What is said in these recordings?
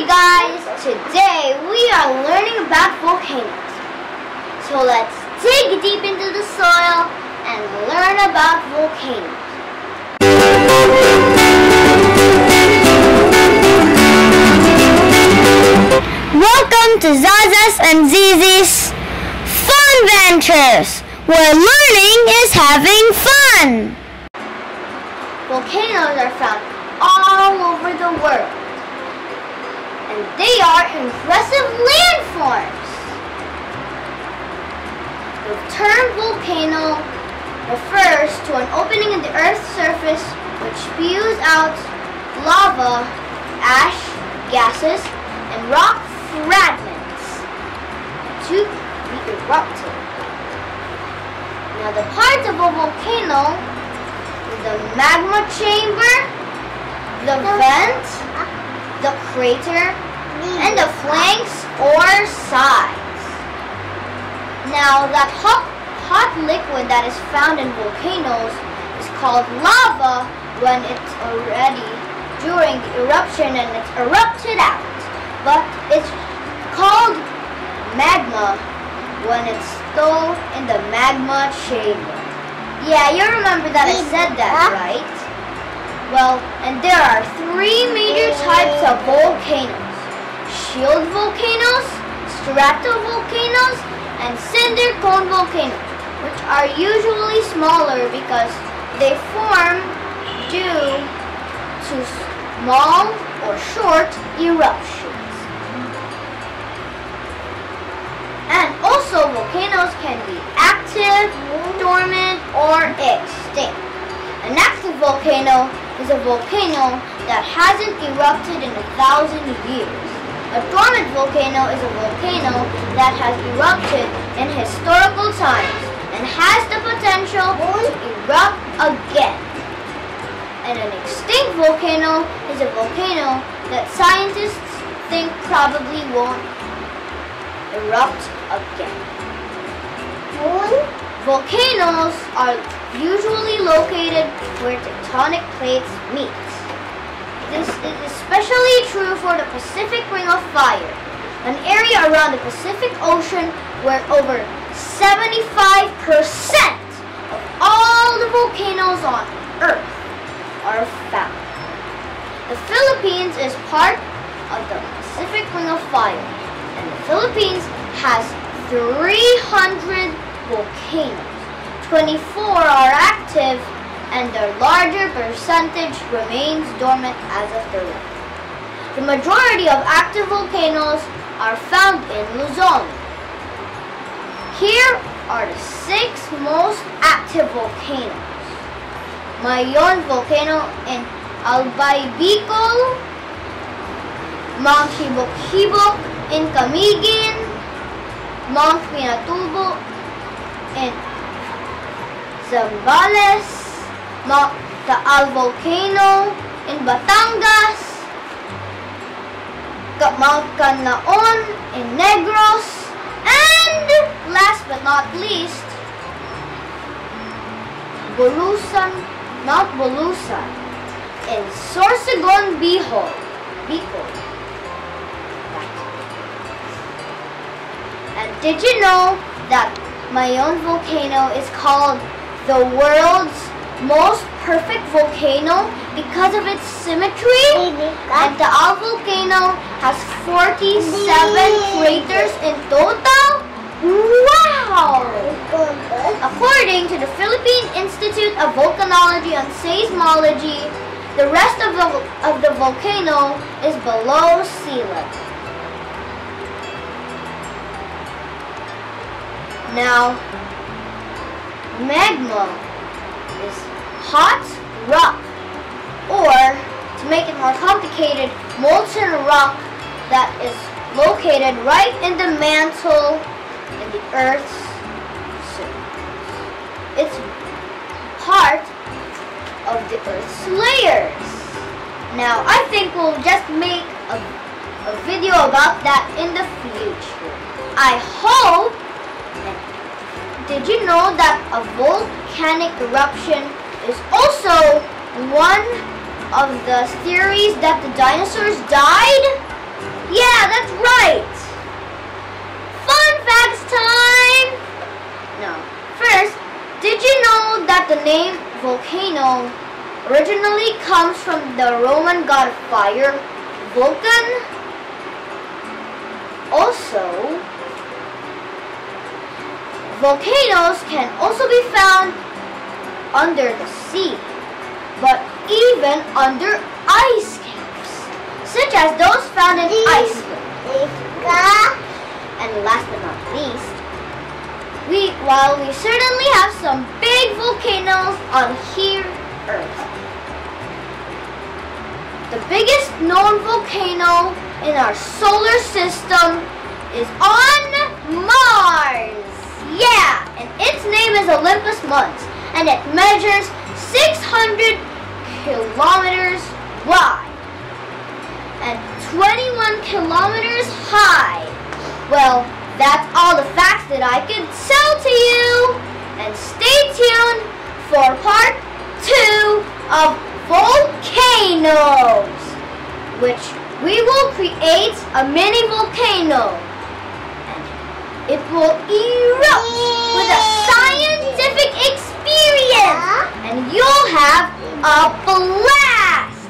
Hey guys! Today we are learning about volcanoes. So let's dig deep into the soil and learn about volcanoes. Welcome to Zaza's and Zizi's Fun Ventures, where learning is having fun. Volcanoes are found all over the world. And they are impressive landforms. The term volcano refers to an opening in the Earth's surface which spews out lava, ash, gases, and rock fragments to be erupted. Now the parts of a volcano are the magma chamber, the vent, the crater, and the flanks or sides. Now that hot liquid that is found in volcanoes is called lava when it's already during the eruption and it's erupted out. But it's called magma when it's still in the magma chamber. Yeah, you remember that I said that, right? Well, and there are three major types of volcanoes: shield volcanoes, stratovolcanoes, and cinder cone volcanoes, which are usually smaller because they form due to small or short eruptions. And also volcanoes can be active, dormant, or extinct. An active volcano is a volcano that hasn't erupted in 1,000 years. A dormant volcano is a volcano that has erupted in historical times and has the potential to erupt again. And an extinct volcano is a volcano that scientists think probably won't erupt again. Volcanoes are usually located where tectonic plates meet. This is especially true for the Pacific Ring of Fire, an area around the Pacific Ocean where over 75% of all the volcanoes on Earth are found. The Philippines is part of the Pacific Ring of Fire, and the Philippines has 300 volcanoes. 24 are active, and their larger percentage remains dormant as of the rest. The majority of active volcanoes are found in Luzon. Here are the 6 most active volcanoes: Mayon volcano in Albaibico, Mount Hibok-hibok in Camiguin, Mount Pinatubo in Zambales, Mount Taal Volcano in Batangas, Mount Canlaon in Negros, and last but not least, Mount Bulusan in Sorsogon, Bihol. And did you know that Mayon volcano is called the world's most perfect volcano because of its symmetry? And the Taal volcano has 47 craters in total? Wow! According to the Philippine Institute of Volcanology and Seismology, the rest of the volcano is below sea level. Now, magma is hot rock, or to make it more complicated, molten rock that is located right in the mantle in the Earth's surface. It's part of the Earth's layers. Now, I think we'll just make a video about that in the future. I hope. Did you know that a volcanic eruption is also one of the theories that the dinosaurs died? Yeah, that's right! Fun facts time! No. First, did you know that the name volcano originally comes from the Roman god of fire, Vulcan? Also, volcanoes can also be found under the sea, but even under ice caps, such as those found in Iceland. And last but not least, while we certainly have some big volcanoes on here, Earth. The biggest known volcano in our solar system is on Mars. Yeah, and its name is Olympus Mons, and it measures 600 kilometers wide and 21 kilometers high. Well, that's all the facts that I could tell to you, and stay tuned for Part 2 of volcanoes, which we will create a mini volcano, and it will erupt with a scientific experience, and you'll have a blast.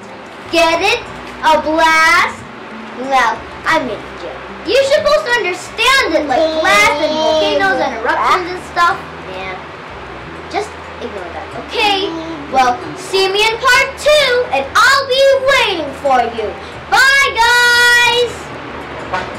Get it? A blast? Well, I mean, you're supposed to understand it, like blasts and volcanoes and eruptions and stuff. Man, just ignore that, okay? Well, see me in Part 2, and I'll be waiting for you. Bye, guys!